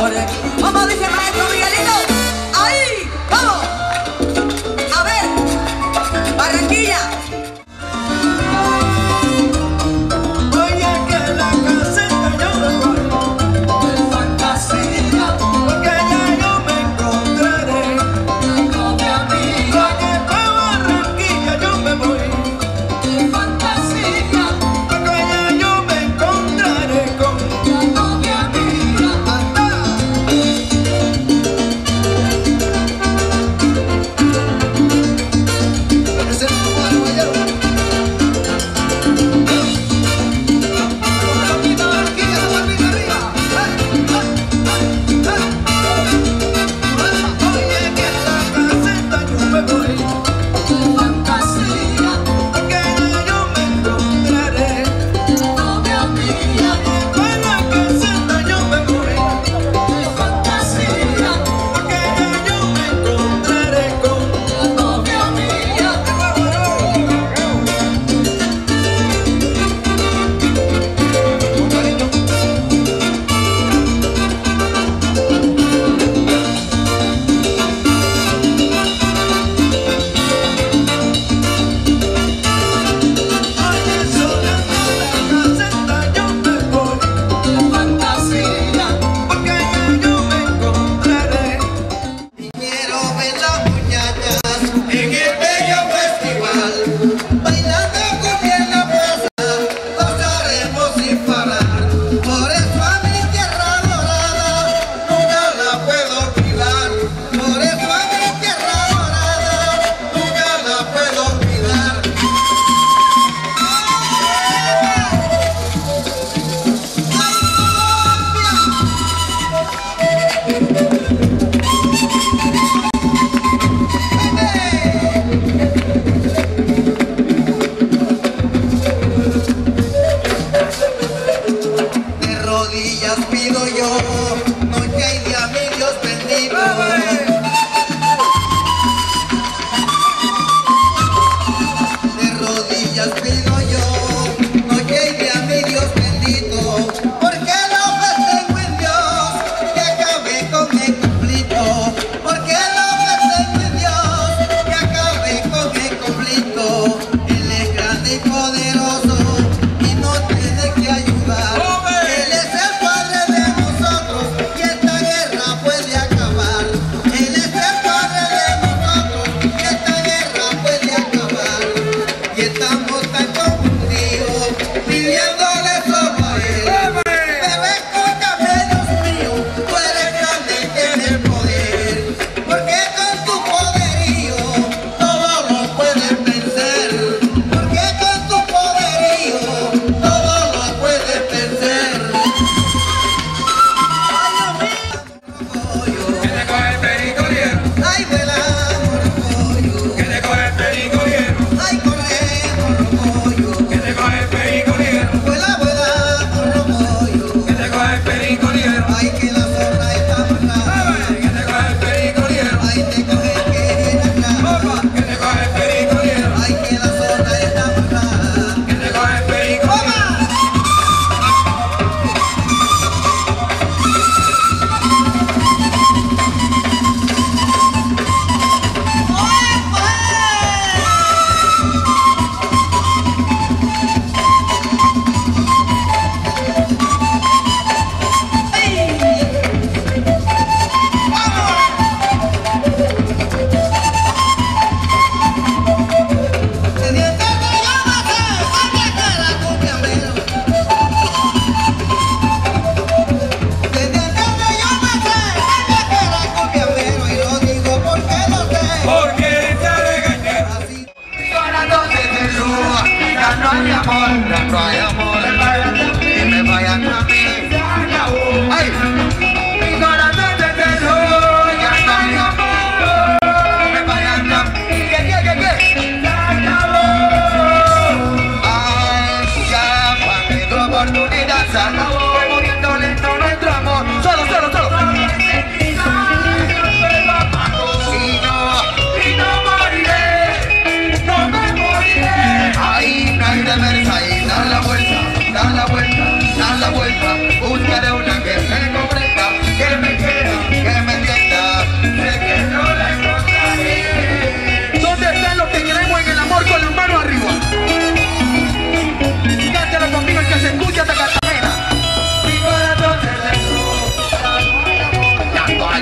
flores. Como dice el maestro Miguelito, ahí, vamos. A ver, Barranquilla. Oye, que la casita yo me vuelvo. De esa casita, porque ya yo me encontraré. Tengo mi amiga que pa' Barranquilla yo me voy. De esa casita, porque ya yo me encontraré con. Tengo mi amiga.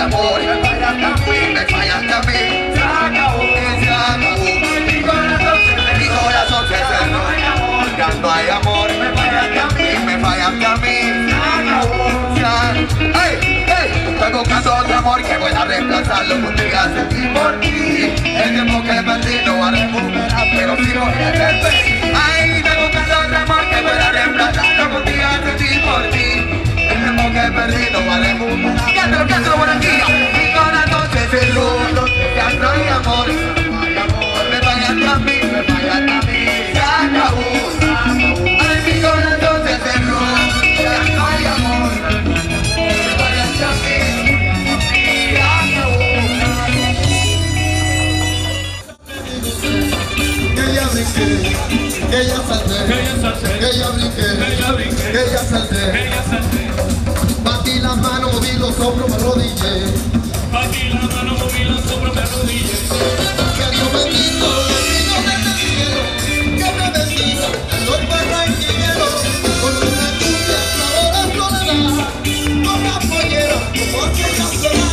amor, me fallaste a mí, me fallaste a mí. Se acabó, se acabó. Mi corazón se cerró, ya no hay amor, me fallaste a mí, me fallaste a mí. Se acabó, ¡ay! ¡Ay! Estoy buscando otro amor que pueda reemplazarlo por ti, gracias por ti. El tiempo que perdí no va a recuperar, pero sigo en el perfil. ¡Ay! Estoy buscando otro amor que pueda reemplazarlo por ti, gracias por ti. El tiempo que perdí no va a recuperar. ¡Cántalo, cántalo por aquí! Mi corazón se cerró, ya no hay amor. Me fallaste a mí, me fallaste a mí. Se acabó, se acabó. Ay, mi corazón se cerró, ya no hay amor. Que ya salté, que ya brinqué, que ya salté. Batí las manos, moví los hombros, me arrodillé. Batí las manos, moví los hombros, me arrodillé. Que Dios bendito, bendito desde el cielo, que me bendiga el sol barranquillero. Con una cumbia, sabor a soledad, con la pollera, como aquella soledad.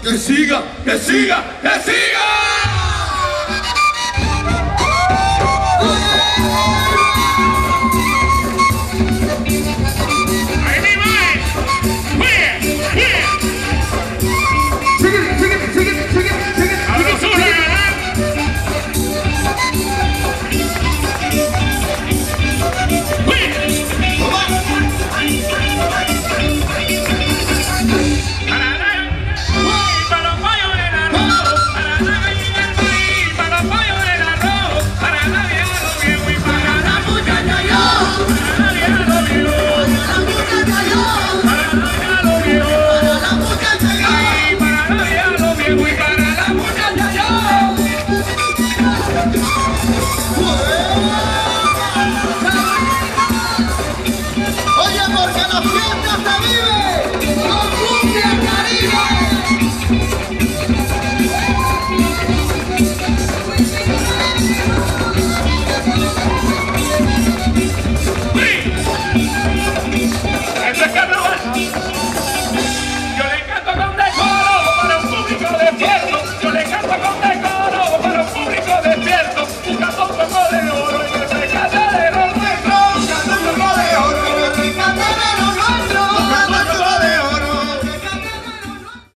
Que siga, que siga, que siga.